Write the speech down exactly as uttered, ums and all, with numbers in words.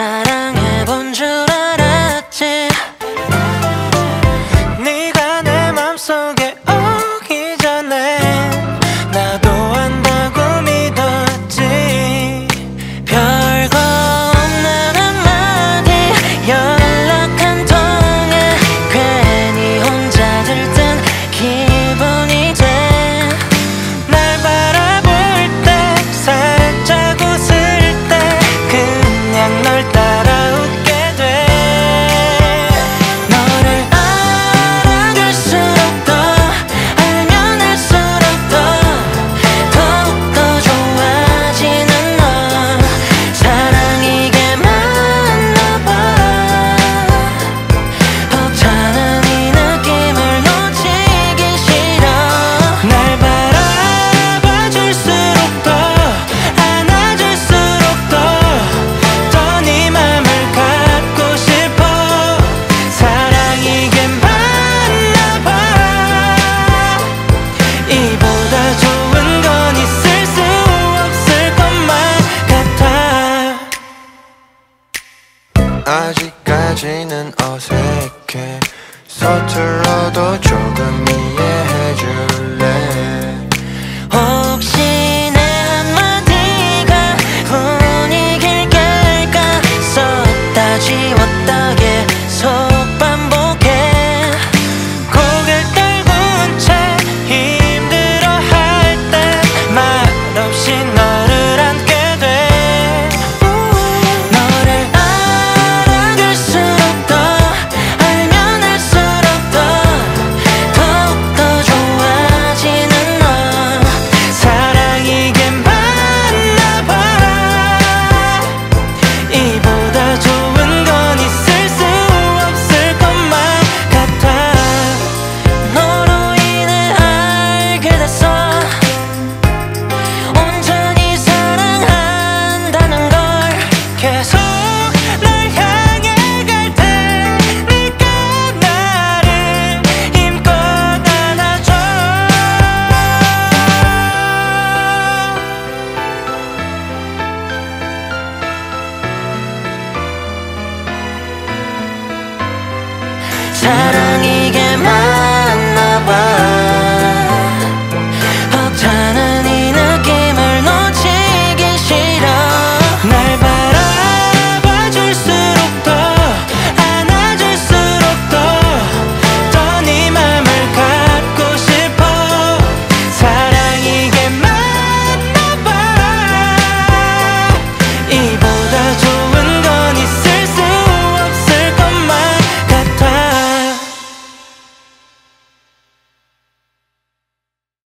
사랑해본 줄 알았지. 네가 내 맘속에 오기 전에 나도 안다고 믿었지. 별거 없는 한마디, 연락 한 통에 괜히 혼자 들뜬 기분이 돼. 날 바라볼 때 살짝 웃을 때 그냥 널 따라 웃게 돼. 너를 알아갈수록 더 알면 할수록 더 더욱더 좋아지는 너. 사랑이게 만나봐. 벅차는 이 느낌을 놓치기 싫어. 날 바라봐줄수록 더 안아줄수록 더 더 네 맘을 갖고 싶어. 사랑이게 만나봐. 이보다 좋은 건 있을 수 없을 것만 같아. 아직까지는 어색해. 서툴러도 조금 이해해줘.